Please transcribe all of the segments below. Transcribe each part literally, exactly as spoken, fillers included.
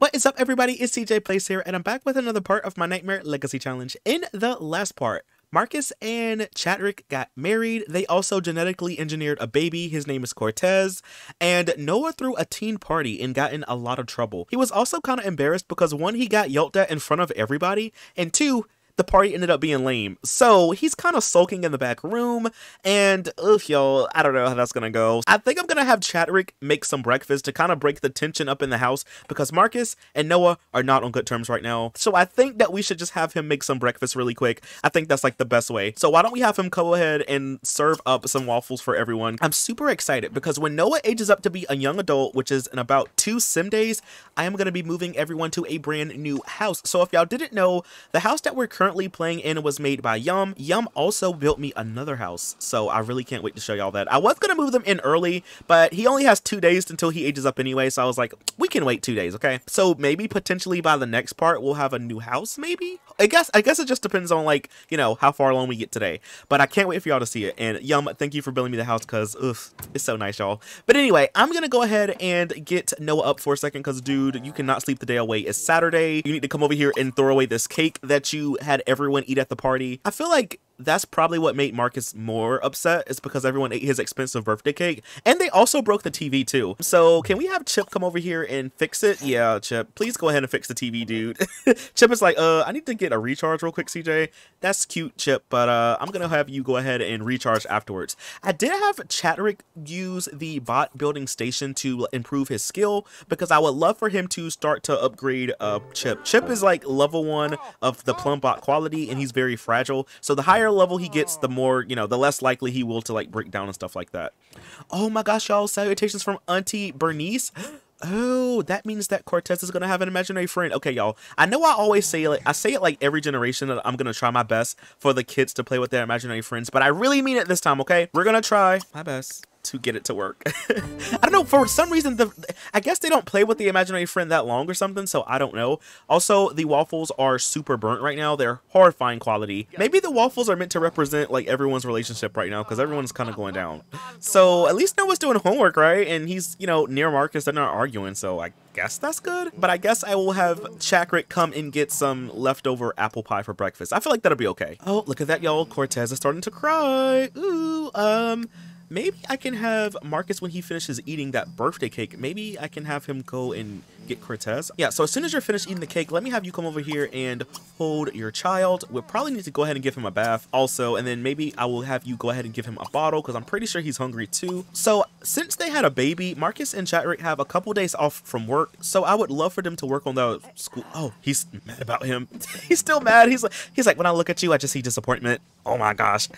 What is up, everybody? It's C J Plays here, and I'm back with another part of my Nightmare Legacy Challenge. In the last part, Marcus and Chadrick got married. They also genetically engineered a baby. His name is Cortez. And Noah threw a teen party and got in a lot of trouble. He was also kind of embarrassed because, one, he got yelled at in front of everybody, and two, the party ended up being lame. So he's kind of sulking in the back room, and ugh, y'all, I don't know how that's gonna go. I think I'm gonna have Chadrick make some breakfast to kind of break the tension up in the house, because Marcus and Noah are not on good terms right now. So I think that we should just have him make some breakfast really quick. I think that's like the best way. So why don't we have him go ahead and serve up some waffles for everyone? I'm super excited because when Noah ages up to be a young adult, which is in about two sim days, I am gonna be moving everyone to a brand new house. So if y'all didn't know, the house that we're currently playing in was made by Yum. Yum also built me another house, so I really can't wait to show y'all that. I was gonna move them in early, but he only has two days until he ages up anyway, so I was like, we can wait two days, okay? So maybe potentially by the next part we'll have a new house, maybe? I guess I guess it just depends on, like, you know, how far along we get today. But I can't wait for y'all to see it. And Yum, thank you for building me the house, because it's so nice, y'all. But anyway, I'm gonna go ahead and get Noah up for a second, because dude, you cannot sleep the day away. It's Saturday. You need to come over here and throw away this cake that you had everyone eat at the party. I feel like that's probably what made Marcus more upset, is because everyone ate his expensive birthday cake, and they also broke the T V too. So can we have Chip come over here and fix it? Yeah, Chip, please go ahead and fix the T V, dude. Chip is like, uh, I need to get a recharge real quick, C J. That's cute, Chip, but uh, I'm gonna have you go ahead and recharge afterwards. I did have Chadrick use the bot building station to improve his skill, because I would love for him to start to upgrade uh, Chip. Chip is like level one of the plum bot quality, and he's very fragile. So the higher level he gets, the more, you know, the less likely he will to like break down and stuff like that. Oh my gosh, y'all, salutations from Auntie Bernice. Oh, that means that Cortez is gonna have an imaginary friend. Okay, y'all, I know I always say, like, I say it like every generation, that I'm gonna try my best for the kids to play with their imaginary friends, but I really mean it this time, okay? We're gonna try my best to get it to work. I don't know, for some reason, the I guess they don't play with the imaginary friend that long or something, so I don't know. Also, the waffles are super burnt right now. They're horrifying quality. Maybe the waffles are meant to represent like everyone's relationship right now, because everyone's kind of going down. So at least Noah's doing homework, right? And he's, you know, near Marcus. They're not arguing, so I guess that's good. But I guess I will have Chadrick come and get some leftover apple pie for breakfast. I feel like that'll be okay. Oh, look at that, y'all. Cortez is starting to cry. Ooh, um... maybe I can have Marcus, when he finishes eating that birthday cake, maybe I can have him go and get Cortez. Yeah, so as soon as you're finished eating the cake, let me have you come over here and hold your child. We'll probably need to go ahead and give him a bath also, and then maybe I will have you go ahead and give him a bottle, because I'm pretty sure he's hungry too. So since they had a baby, Marcus and Chadrick have a couple days off from work, so I would love for them to work on the school. Oh, he's mad about him. He's still mad. He's like, he's like, when I look at you, I just see disappointment. Oh my gosh.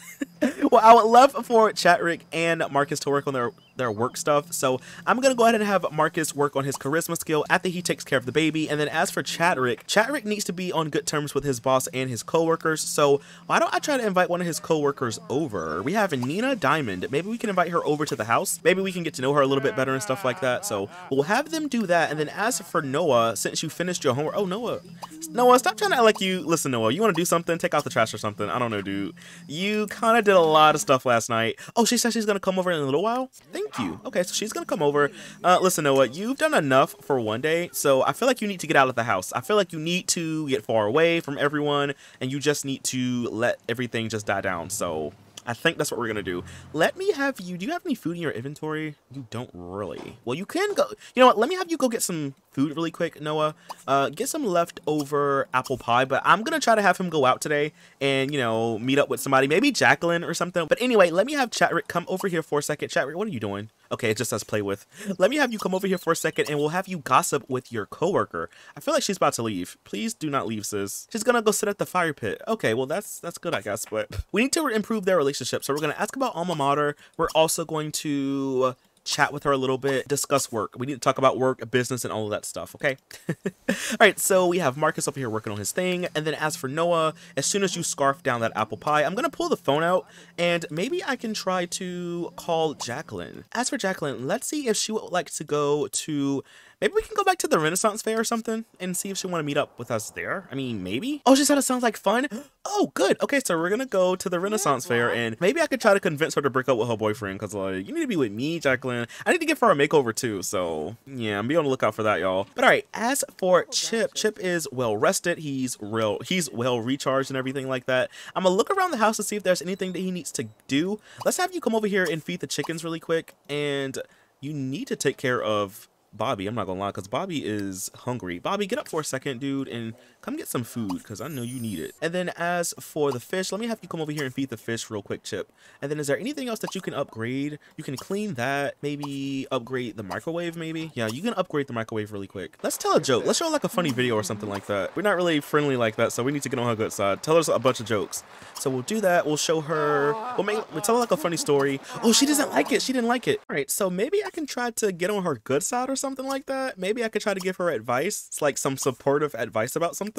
Well, I would love for Chadrick and Marcus to work on their their work stuff, so I'm gonna go ahead and have Marcus work on his charisma skill after he takes care of the baby. And then as for Chadrick, Chadrick needs to be on good terms with his boss and his co-workers, so why don't I try to invite one of his co-workers over? We have Nina Diamond. Maybe we can invite her over to the house. Maybe we can get to know her a little bit better and stuff like that, so we'll have them do that. And then as for Noah, since you finished your homework, oh, Noah, Noah, stop trying to act like you, listen, Noah, you want to do something? Take out the trash or something. I don't know, dude. You kind of did a lot of stuff last night. Oh, she said she's gonna come over in a little while. Thank you. Okay, so she's gonna come over. Uh, listen, Noah, you've done enough for one day, so I feel like you need to get out of the house. I feel like you need to get far away from everyone, and you just need to let everything just die down. So I think that's what we're gonna do. Let me have you, do you have any food in your inventory? You don't really. Well, you can go, you know what, let me have you go get some food really quick, Noah. Uh, get some leftover apple pie, but I'm gonna try to have him go out today and, you know, meet up with somebody, maybe Jacqueline or something. But anyway, let me have Chadrick come over here for a second. Chadrick, what are you doing? Okay, it just says play with. Let me have you come over here for a second, and we'll have you gossip with your coworker. I feel like she's about to leave. Please do not leave, sis. She's gonna go sit at the fire pit. Okay, well, that's that's good, I guess, but we need to improve their relationship. So we're gonna ask about alma mater. We're also going to chat with her a little bit, discuss work. We need to talk about work, business, and all of that stuff, okay? All right, so we have Marcus over here working on his thing. And then as for Noah, as soon as you scarf down that apple pie, I'm gonna pull the phone out, and maybe I can try to call Jacqueline. As for Jacqueline, let's see if she would like to go to Maybe we can go back to the Renaissance Fair or something and see if she want to meet up with us there. I mean, maybe. Oh, she said it sounds like fun. Oh, good. Okay, so we're going to go to the Renaissance yeah, Fair, and maybe I could try to convince her to break up with her boyfriend, because, like, you need to be with me, Jacqueline. I need to give her a makeover, too. So, yeah, I'm be on the lookout for that, y'all. But, all right, as for oh, Chip, Chip is well-rested. He's real. He's well-recharged and everything like that. I'm going to look around the house to see if there's anything that he needs to do. Let's have you come over here and feed the chickens really quick, and you need to take care of Bobby. I'm not gonna lie, because Bobby is hungry. Bobby, get up for a second, dude, and come get some food, because I know you need it. And then as for the fish, let me have you come over here and feed the fish real quick, Chip. And then is there anything else that you can upgrade? You can clean that, maybe upgrade the microwave, maybe? Yeah, you can upgrade the microwave really quick. Let's tell a joke. Let's show like a funny video or something like that. We're not really friendly like that, so we need to get on her good side. Tell her a bunch of jokes. So we'll do that. We'll show her, we'll, make, we'll tell her like a funny story. Oh, she doesn't like it. She didn't like it. All right, so maybe I can try to get on her good side or something like that. Maybe I could try to give her advice. It's like some supportive advice about something.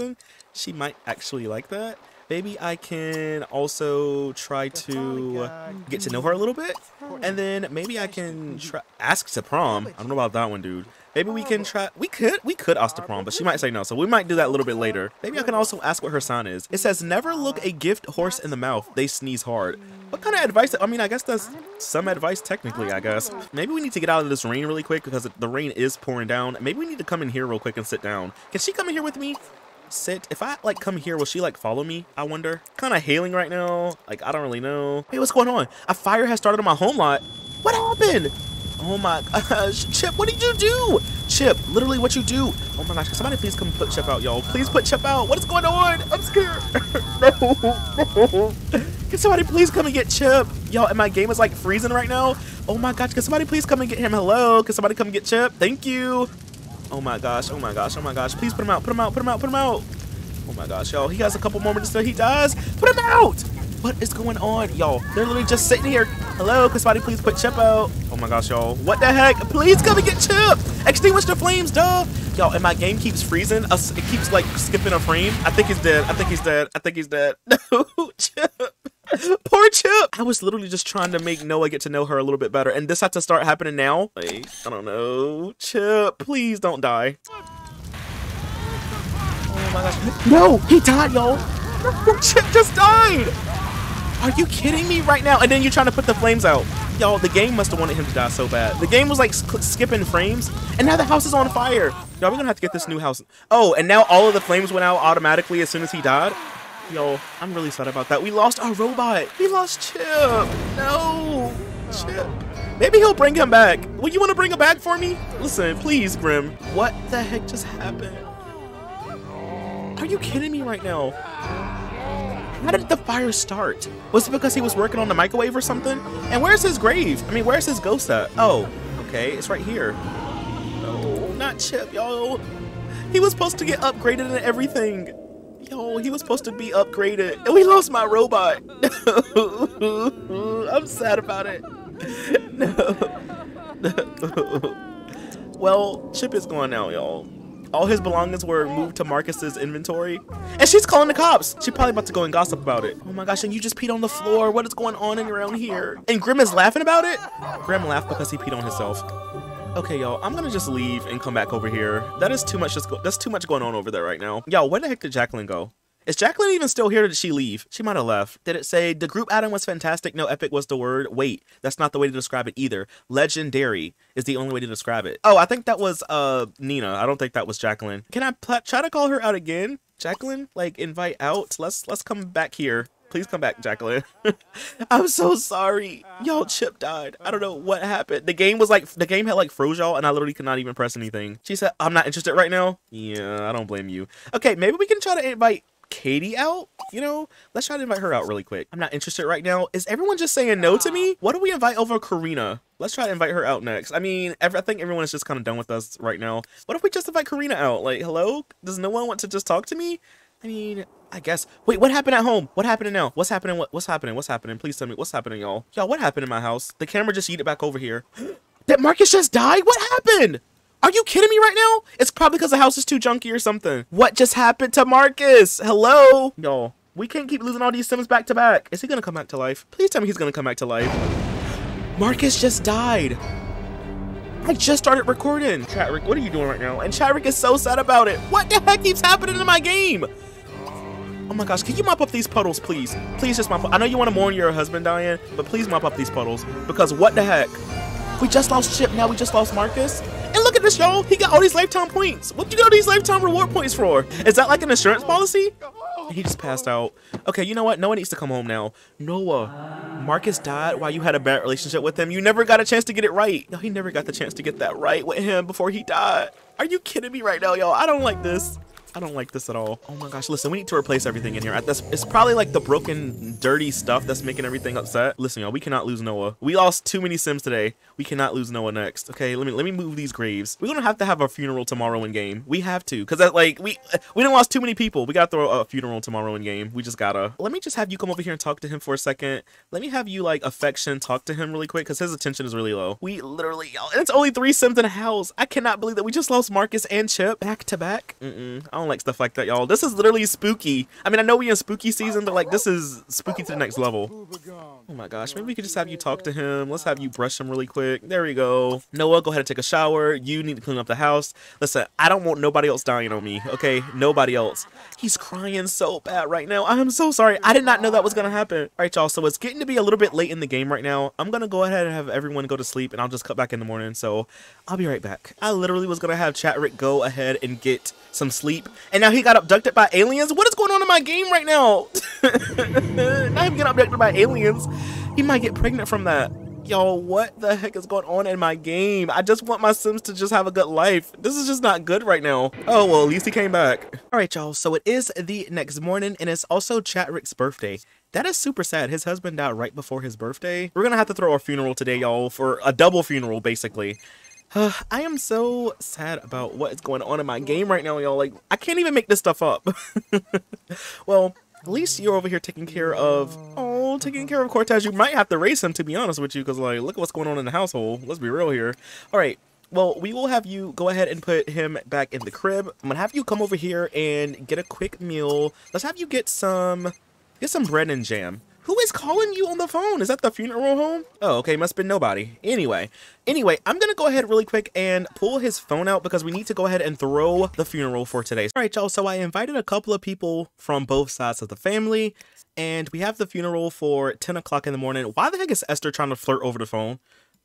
She might actually like that. Maybe I can also try to get to know her a little bit, and then maybe I can try ask to prom. I don't know about that one, dude. Maybe we can try, we could, we could ask to prom, but she might say no, so we might do that a little bit later. Maybe I can also ask what her sign is. It says, never look a gift horse in the mouth, they sneeze hard. What kind of advice? I mean, I guess that's some advice technically, I guess. Maybe we need to get out of this rain really quick, because the rain is pouring down. Maybe we need to come in here real quick and sit down. Can she come in here with me? Sit. If I like come here, will she like follow me? I wonder. Kind of hailing right now. Like, I don't really know. Hey, what's going on? A fire has started on my home lot. What happened? Oh my gosh, Chip, what did you do? Chip, literally what you do? Oh my gosh, can somebody please come put Chip out, y'all? Please put Chip out. What is going on? I'm scared. No, no. Can somebody please come and get Chip? Y'all, and my game is like freezing right now. Oh my gosh, can somebody please come and get him? Hello, can somebody come get Chip? Thank you. Oh my gosh, oh my gosh, oh my gosh. Please put him out, put him out, put him out, put him out. Oh my gosh, y'all. He has a couple more minutes till he dies. Put him out! What is going on, y'all? They're literally just sitting here. Hello, can somebody please put Chip out? Oh my gosh, y'all. What the heck? Please come and get Chip! Extinguish the flames, duh! Y'all, and my game keeps freezing. It keeps, like, skipping a frame. I think he's dead. I think he's dead. I think he's dead. No, Chip. Poor Chip. I was literally just trying to make Noah get to know her a little bit better, and this had to start happening now. Like, I don't know. Chip, please don't die. Oh my gosh. No, he died, y'all. No, Chip just died. Are you kidding me right now? And then you're trying to put the flames out. Y'all, the game must have wanted him to die so bad. The game was like skipping frames, and now the house is on fire. Y'all, we're gonna have to get this new house. Oh, and now all of the flames went out automatically as soon as he died. Yo, I'm really sad about that. We lost our robot. We lost Chip. No, Chip. Maybe he'll bring him back. Well, you want to bring him back for me? Listen, please, Grim. What the heck just happened? Are you kidding me right now? How did the fire start? Was it because he was working on the microwave or something? And where's his grave? I mean, where's his ghost at? Oh, okay. It's right here. No, not Chip, yo. He was supposed to get upgraded and everything. Yo, he was supposed to be upgraded, and we lost my robot. I'm sad about it. No. No. Well, Chip is gone now, y'all. All his belongings were moved to Marcus's inventory, and she's calling the cops. She's probably about to go and gossip about it. Oh my gosh, and you just peed on the floor. What is going on around here? And Grim is laughing about it? Grim laughed because he peed on himself. Okay, y'all, I'm gonna just leave and come back over here. That is too much. Just go that's too much going on over there right now. Y'all, where the heck did Jacqueline go? Is Jacqueline even still here, or did she leave? She might have left. Did it say, the group Adam was fantastic, no epic was the word? Wait, that's not the way to describe it either. Legendary is the only way to describe it. Oh, I think that was uh Nina. I don't think that was Jacqueline. Can I pl try to call her out again? Jacqueline, like, invite out? Let's, let's come back here. Please come back, Jacqueline. I'm so sorry. Y'all, Chip died. I don't know what happened. The game was like, the game had like froze y'all, and I literally could not even press anything. She said, I'm not interested right now. Yeah, I don't blame you. Okay, maybe we can try to invite Katie out, you know? Let's try to invite her out really quick. I'm not interested right now. Is everyone just saying no to me? What do we invite over Karina? Let's try to invite her out next. I mean, every, I think everyone is just kind of done with us right now. What if we just invite Karina out? Like, hello? Does no one want to just talk to me? I mean, I guess. Wait, what happened at home? What happened now? What's happening? What, what's happening? What's happening? Please tell me what's happening, y'all. Y'all, what happened in my house? The camera just yeeted it back over here. Did Marcus just die? What happened? Are you kidding me right now? It's probably because the house is too junky or something. What just happened to Marcus? Hello? Y'all, we can't keep losing all these Sims back to back. Is he gonna come back to life? Please tell me he's gonna come back to life. Marcus just died. I just started recording. Chadrick, what are you doing right now? And Chadrick is so sad about it. What the heck keeps happening in my game? Oh my gosh, can you mop up these puddles, please? Please just mop up. I know you want to mourn your husband dying, but please mop up these puddles. Because what the heck? We just lost Chip, now we just lost Marcus. And look at this, y'all. He got all these lifetime points. What do you know these lifetime reward points for? Is that like an insurance policy? He just passed out. Okay, you know what? Noah needs to come home now. Noah, Marcus died while you had a bad relationship with him. You never got a chance to get it right. No, he never got the chance to get that right with him before he died. Are you kidding me right now, y'all? I don't like this. I don't like this at all. Oh my gosh, listen, we need to replace everything in here. That's, it's probably like the broken, dirty stuff that's making everything upset. Listen, y'all, we cannot lose Noah. We lost too many Sims today. We cannot lose Noah next. Okay, let me let me move these graves. We're gonna have to have a funeral tomorrow in game. We have to, cause that, like we we didn't lost too many people. We gotta throw a funeral tomorrow in game. We just gotta. Let me just have you come over here and talk to him for a second. Let me have you like affection talk to him really quick, cause his attention is really low. We literally, y'all, and it's only three Sims in the house. I cannot believe that we just lost Marcus and Chip back to back. Mm-mm. I don't like stuff like that, y'all. This is literally spooky. I mean, I know we in spooky season, but like this is spooky to the next level. Oh my gosh, maybe we could just have you talk to him. Let's have you brush him really quick. There we go. Noah, go ahead and take a shower. You need to clean up the house. Listen, I don't want nobody else dying on me, okay? Nobody else. He's crying so bad right now. I am so sorry. I did not know that was gonna happen. All right, y'all, so it's getting to be a little bit late in the game right now. I'm gonna go ahead and have everyone go to sleep, and I'll just cut back in the morning, so I'll be right back. I literally was gonna have Chadrick go ahead and get some sleep, and now he got abducted by aliens. What is going on in my game right now? Now I'm getting abducted by aliens. He might get pregnant from that. Yo, what the heck is going on in my game? I just want my Sims to just have a good life. This is just not good right now. Oh, well, at least he came back. All right, y'all, so it is the next morning, and it's also Chadrick's birthday. That is super sad. His husband died right before his birthday. We're gonna have to throw a funeral today, y'all, for a double funeral, basically. Uh, I am so sad about what is going on in my game right now, y'all. Like, I can't even make this stuff up. Well, at least you're over here taking care of, oh, taking care of Cortez. You might have to raise him, to be honest with you, because, like, look at what's going on in the household. Let's be real here. All right. Well, we will have you go ahead and put him back in the crib. I'm going to have you come over here and get a quick meal. Let's have you get some, get some bread and jam. Who is calling you on the phone? Is that the funeral home? Oh, okay, must have been nobody. Anyway, anyway, I'm gonna go ahead really quick and pull his phone out because we need to go ahead and throw the funeral for today. All right, y'all, so I invited a couple of people from both sides of the family, and we have the funeral for ten o'clock in the morning. Why the heck is Esther trying to flirt over the phone?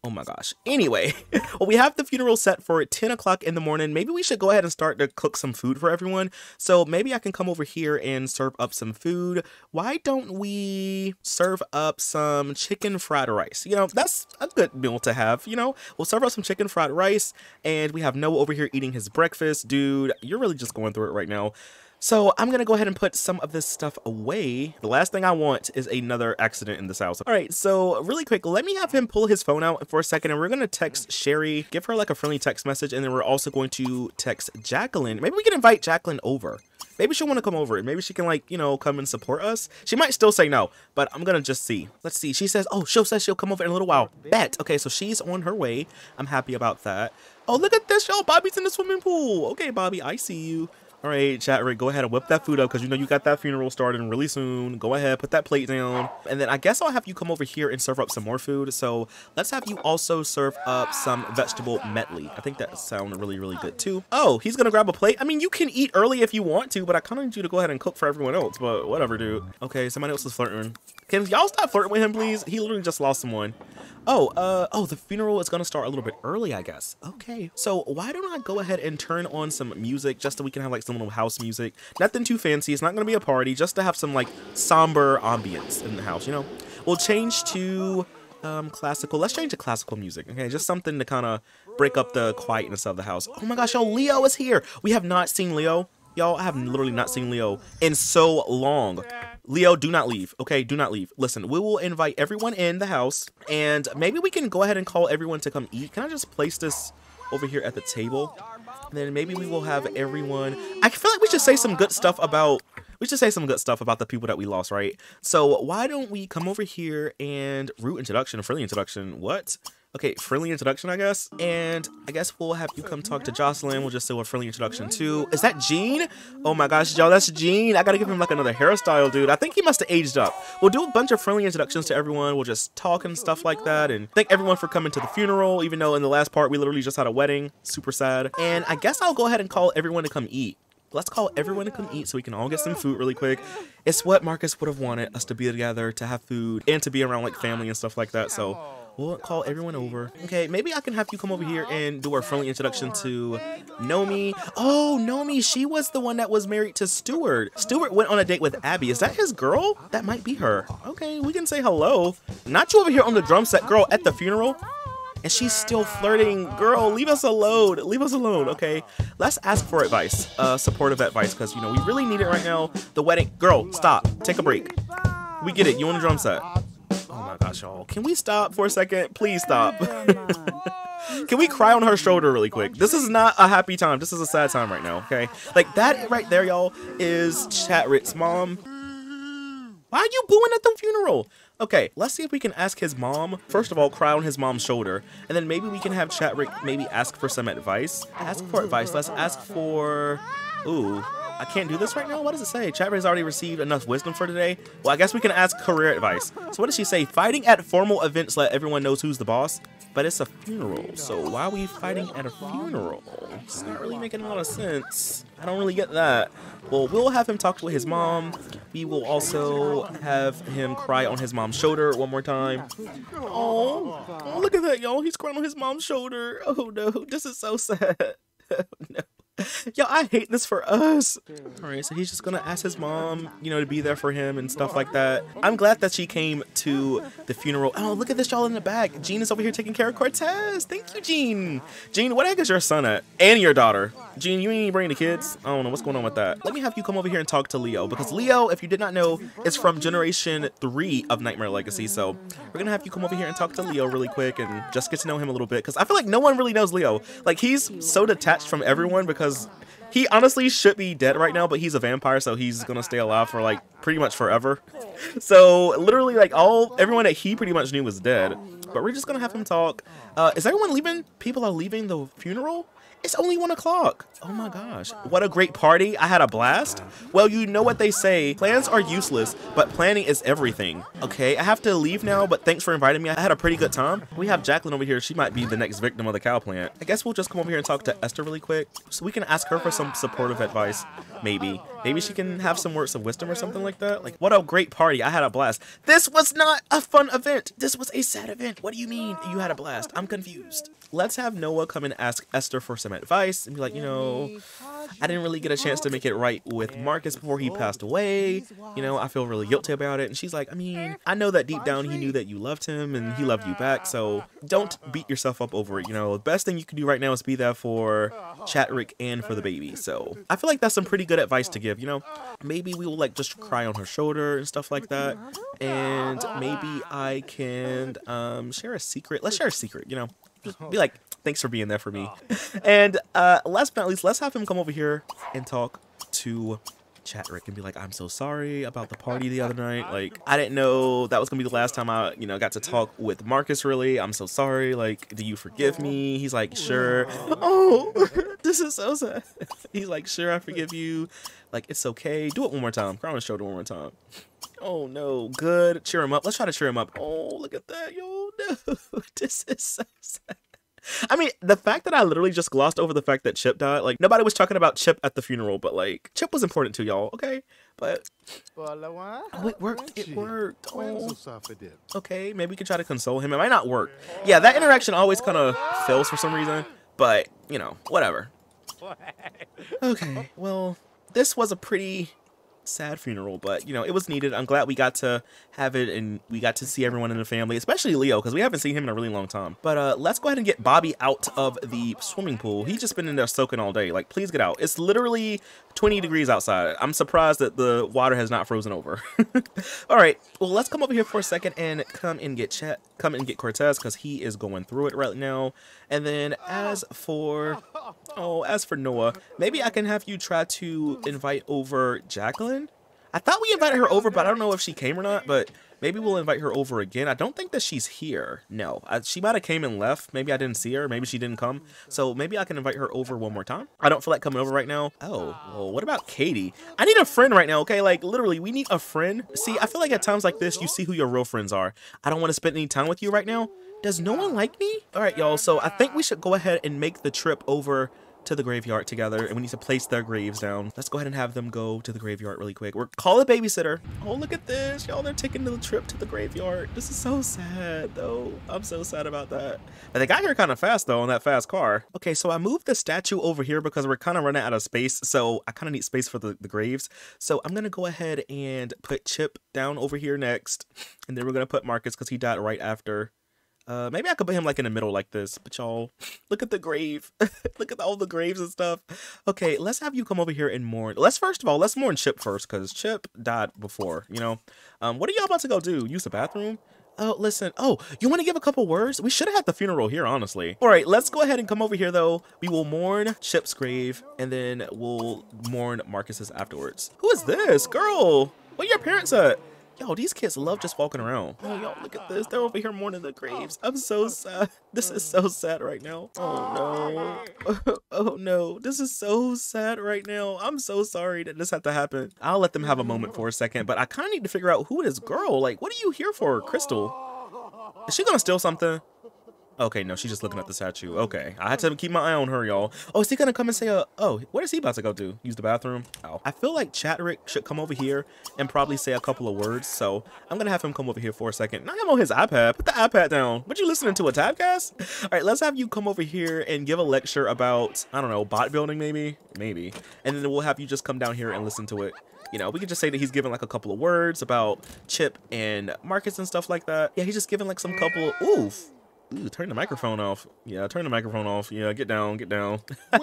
Oh my gosh. Anyway, well, we have the funeral set for ten o'clock in the morning. Maybe we should go ahead and start to cook some food for everyone. So maybe I can come over here and serve up some food. Why don't we serve up some chicken fried rice? You know, that's a good meal to have, you know? We'll serve up some chicken fried rice, and we have Noah over here eating his breakfast. Dude, you're really just going through it right now. So I'm going to go ahead and put some of this stuff away. The last thing I want is another accident in this house. All right, so really quick, let me have him pull his phone out for a second, and we're going to text Sherry, give her like a friendly text message, and then we're also going to text Jacqueline. Maybe we can invite Jacqueline over. Maybe she'll want to come over, and maybe she can, like, you know, come and support us. She might still say no, but I'm going to just see. Let's see. She says, oh, she says she'll come over in a little while. Bet. Okay, so she's on her way. I'm happy about that. Oh, look at this, y'all. Bobby's in the swimming pool. Okay, Bobby, I see you. All right, Chadrick, go ahead and whip that food up because you know you got that funeral starting really soon. Go ahead, put that plate down. And then I guess I'll have you come over here and serve up some more food. So let's have you also serve up some vegetable medley. I think that sounds really, really good too. Oh, he's going to grab a plate. I mean, you can eat early if you want to, but I kind of need you to go ahead and cook for everyone else. But whatever, dude. Okay, somebody else is flirting. Can y'all stop flirting with him, please? He literally just lost someone. Oh, uh, oh, the funeral is going to start a little bit early, I guess. Okay, so why don't I go ahead and turn on some music just so we can have like some little house music. Nothing too fancy. It's not going to be a party, just to have some like somber ambience in the house, you know? We'll change to um, classical. Let's change to classical music, okay? Just something to kind of break up the quietness of the house. Oh my gosh, yo, Leo is here. We have not seen Leo. Y'all, I have literally not seen Leo in so long. Leo, do not leave. Okay, do not leave. Listen, we will invite everyone in the house, and maybe we can go ahead and call everyone to come eat. Can I just place this over here at the table? And then maybe we will have everyone. I feel like we should say some good stuff about... We should say some good stuff about the people that we lost, right? So why don't we come over here and... Root introduction, friendly introduction. What? Okay, friendly introduction, I guess. And I guess we'll have you come talk to Jocelyn. We'll just do a friendly introduction too. Is that Jean? Oh my gosh, y'all, that's Jean. I gotta give him like another hairstyle, dude. I think he must have aged up. We'll do a bunch of friendly introductions to everyone. We'll just talk and stuff like that. And thank everyone for coming to the funeral, even though in the last part we literally just had a wedding. Super sad. And I guess I'll go ahead and call everyone to come eat. Let's call everyone to come eat so we can all get some food really quick. It's what Marcus would have wanted, us to be together, to have food, and to be around like family and stuff like that. So we'll call everyone over. Okay, maybe I can have you come over here and do our friendly introduction to Nomi. Oh, Nomi, she was the one that was married to Stewart. Stewart went on a date with Abby. Is that his girl? That might be her. Okay, we can say hello. Not you over here on the drum set, girl, at the funeral. And she's still flirting. Girl, leave us alone. Leave us alone, okay? Let's ask for advice, uh, supportive advice, because, you know, we really need it right now. The wedding. Girl, stop. Take a break. We get it. You on the drum set. Oh my gosh, y'all. Can we stop for a second? Please stop. Can we cry on her shoulder really quick? This is not a happy time. This is a sad time right now, okay? Like, that right there, y'all, is Chadrick's mom. Why are you booing at the funeral? Okay, let's see if we can ask his mom. First of all, cry on his mom's shoulder. And then maybe we can have Chadrick maybe ask for some advice. Ask for advice. Let's ask for... Ooh, I can't do this right now? What does it say? Chadrick's already received enough wisdom for today. Well, I guess we can ask career advice. So what does she say? Fighting at formal events let everyone knows who's the boss. But it's a funeral, so why are we fighting at a funeral? It's not really making a lot of sense. I don't really get that. Well, we'll have him talk with his mom. We will also have him cry on his mom's shoulder one more time. Oh, oh look at that, y'all. He's crying on his mom's shoulder. Oh, no. This is so sad. Oh, no. Yo, I hate this for us. All right, so he's just gonna ask his mom, you know, to be there for him and stuff like that. I'm glad that she came to the funeral. Oh, look at this, y'all, in the back. Jean is over here taking care of Cortez. Thank you, Jean. Jean, what the heck is your son at? And your daughter. Jean, you ain't bringing the kids? I don't know what's going on with that. Let me have you come over here and talk to Leo, because Leo, if you did not know, is from generation three of Nightmare Legacy. So we're gonna have you come over here and talk to Leo really quick and just get to know him a little bit, because I feel like no one really knows Leo. Like, he's so detached from everyone because he honestly should be dead right now, but he's a vampire, so he's gonna stay alive for like pretty much forever. So literally, like, all everyone that he pretty much knew was dead. But we're just gonna have him talk. Uh, is everyone leaving? People are leaving the funeral? It's only one o'clock. Oh my gosh. What a great party. I had a blast. Well, you know what they say. Plans are useless, but planning is everything. Okay, I have to leave now, but thanks for inviting me. I had a pretty good time. We have Jacqueline over here. She might be the next victim of the cow plant. I guess we'll just come over here and talk to Esther really quick so we can ask her for some supportive advice. Maybe. Maybe she can have some words of wisdom or something like that. Like, what a great party. I had a blast. This was not a fun event. This was a sad event. What do you mean you had a blast? I'm confused. Let's have Noah come and ask Esther for some advice and be like, you know, I didn't really get a chance to make it right with Marcus before he passed away. You know, I feel really guilty about it. And she's like, I mean, I know that deep down he knew that you loved him and he loved you back. So don't beat yourself up over it. You know, the best thing you can do right now is be there for Chadrick and for the baby. So I feel like that's some pretty good advice to give, you know. Maybe we will like just cry on her shoulder and stuff like that. And maybe I can um, share a secret. Let's share a secret, you know. Be like, thanks for being there for me. And uh, last but not least, let's have him come over here and talk to Chadrick and be like, I'm so sorry about the party the other night. Like, I didn't know that was gonna be the last time I, you know, got to talk with Marcus really. I'm so sorry. Like, do you forgive me? He's like, sure. Oh, this is so sad. He's like, sure, I forgive you. Like, it's okay. Do it one more time. Cry on his shoulder one more time. Oh no, good. Cheer him up. Let's try to cheer him up. Oh, look at that, yo. No, this is so sad. I mean, the fact that I literally just glossed over the fact that Chip died, like, nobody was talking about Chip at the funeral, but, like, Chip was important to y'all, okay? But, oh, it worked, it worked, oh. Okay, maybe we can try to console him. It might not work. Yeah, that interaction always kind of fails for some reason, but, you know, whatever. Okay, well, this was a pretty... sad funeral, but you know, it was needed. I'm glad we got to have it and we got to see everyone in the family, especially Leo, because we haven't seen him in a really long time. But uh let's go ahead and get Bobby out of the swimming pool. He's just been in there soaking all day. Like, please get out. It's literally twenty degrees outside. I'm surprised that the water has not frozen over. All right, well, let's come over here for a second and come and get Chet come and get Cortez, because he is going through it right now. And then as for oh as for Noah, maybe I can have you try to invite over Jacqueline. I thought we invited her over, but I don't know if she came or not. But Maybe we'll invite her over again. I don't think that she's here. No, I, she might have came and left. Maybe I didn't see her. Maybe she didn't come. So maybe I can invite her over one more time. I don't feel like coming over right now. Oh, well, what about Katie? I need a friend right now, okay? Like, literally, we need a friend. See, I feel like at times like this, you see who your real friends are. I don't want to spend any time with you right now. Does no one like me? All right, y'all. So I think we should go ahead and make the trip over to the graveyard together, and we need to place their graves down. Let's go ahead and have them go to the graveyard really quick. We're call a babysitter. Oh, look at this, y'all. They're taking the trip to the graveyard. This is so sad though. I'm so sad about that. But they got here kind of fast though on that fast car. Okay, so I moved the statue over here because we're kind of running out of space. So I kind of need space for the, the graves. So I'm gonna go ahead and put Chip down over here next, and then we're gonna put Marcus because he died right after. Uh, maybe I could put him like in the middle like this, but y'all, look at the grave. Look at all the graves and stuff. Okay, let's have you come over here and mourn. Let's first of all, let's mourn Chip first, because Chip died before, you know. Um, what are y'all about to go do? Use the bathroom? Oh, listen. Oh, you want to give a couple words? We should have had the funeral here, honestly. All right, let's go ahead and come over here, though. We will mourn Chip's grave, and then we'll mourn Marcus's afterwards. Who is this? Girl, where are your parents at? Yo, these kids love just walking around. Oh, y'all, look at this. They're over here mourning the graves. I'm so sad. This is so sad right now. Oh, no. Oh, no. This is so sad right now. I'm so sorry that this had to happen. I'll let them have a moment for a second, but I kind of need to figure out who this girl, like, what are you here for, Crystal? Is she gonna steal something? Okay, no, she's just looking at the statue. Okay, I had to keep my eye on her, y'all. Oh, is he gonna come and say, uh, oh, what is he about to go do? Use the bathroom? Oh, I feel like Chadrick should come over here and probably say a couple of words, so I'm gonna have him come over here for a second. Not him on his iPad, put the iPad down. What, you listening to a tabcast? All right, let's have you come over here and give a lecture about, I don't know, bot building maybe? Maybe. And then we'll have you just come down here and listen to it. You know, we could just say that he's given like a couple of words about Chip and Marcus and stuff like that. Yeah, he's just giving like some couple of, oof. Ooh, turn the microphone off. Yeah, turn the microphone off. Yeah, get down, get down. All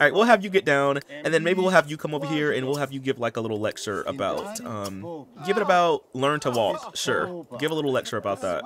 right, we'll have you get down, and then maybe we'll have you come over here, and we'll have you give like a little lecture about, um, give it about learn to walk. Sure, give a little lecture about that.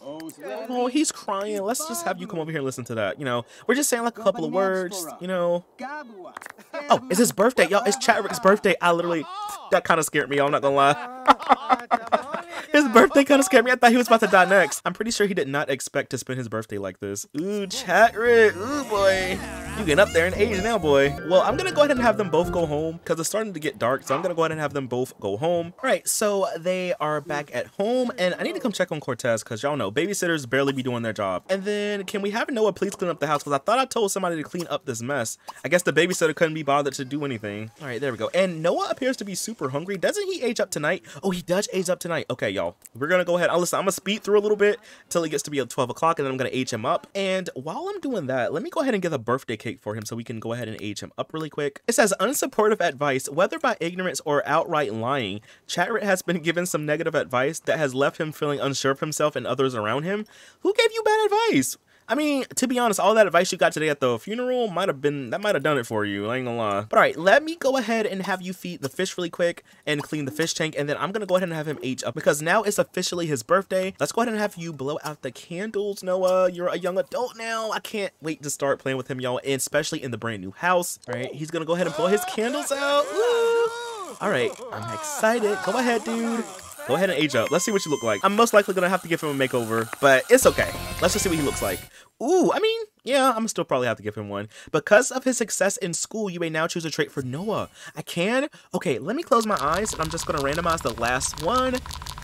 Oh, he's crying. Let's just have you come over here and listen to that. You know, we're just saying like a couple of words, you know. Oh, it's his birthday, y'all. It's Chadrick's birthday. I literally, that kind of scared me. I'm not gonna lie. His birthday kind of scared me. I thought he was about to die next. I'm pretty sure he did not expect to spend his birthday like this. Ooh, Chadrick. Ooh, boy. You getting up there in age now, boy. Well, I'm going to go ahead and have them both go home because it's starting to get dark. So I'm going to go ahead and have them both go home. All right, so they are back at home. And I need to come check on Cortez because y'all know babysitters barely be doing their job. And then can we have Noah please clean up the house? Because I thought I told somebody to clean up this mess. I guess the babysitter couldn't be bothered to do anything. All right, there we go. And Noah appears to be super hungry. Doesn't he age up tonight? Oh, he does age up tonight. Okay, y'all. We're gonna go ahead. I'll listen. I'm gonna speed through a little bit till he gets to be at twelve o'clock, and then I'm gonna age him up. And while I'm doing that, let me go ahead and get a birthday cake for him so we can go ahead and age him up really quick. It says unsupportive advice, whether by ignorance or outright lying. Chadrick has been given some negative advice that has left him feeling unsure of himself and others around him. Who gave you bad advice? I mean, to be honest, all that advice you got today at the funeral might have been, that might have done it for you. I ain't gonna lie. But all right, let me go ahead and have you feed the fish really quick and clean the fish tank. And then I'm gonna go ahead and have him age up because now it's officially his birthday. Let's go ahead and have you blow out the candles, Noah. You're a young adult now. I can't wait to start playing with him, y'all, and especially in the brand new house. All right, he's gonna go ahead and blow his candles out. Woo! All right, I'm excited. Go ahead, dude. Go ahead and age up. Let's see what you look like. I'm most likely gonna have to give him a makeover, but it's okay. Let's just see what he looks like. Ooh, I mean, yeah, I'm still probably have to give him one. Because of his success in school, you may now choose a trait for Noah. I can? Okay, let me close my eyes, and I'm just gonna randomize the last one.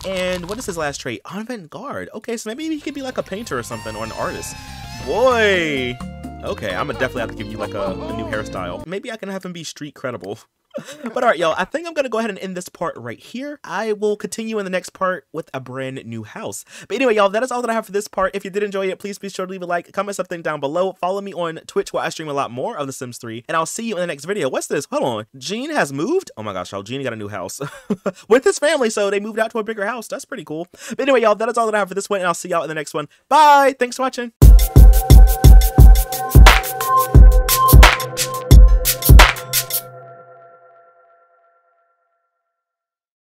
And what is his last trait? Avant-garde. Okay, so maybe he could be like a painter or something, or an artist. Boy! Okay, I'm gonna definitely have to give you like a, a new hairstyle. Maybe I can have him be street credible. But all right, y'all, I think I'm going to go ahead and end this part right here. I will continue in the next part with a brand new house. But anyway, y'all, that is all that I have for this part. If you did enjoy it, please be sure to leave a like, comment something down below. Follow me on Twitch where I stream a lot more of The Sims three. And I'll see you in the next video. What's this? Hold on. Jean has moved? Oh my gosh, y'all, Jean got a new house with his family. So they moved out to a bigger house. That's pretty cool. But anyway, y'all, that is all that I have for this one. And I'll see y'all in the next one. Bye. Thanks for watching.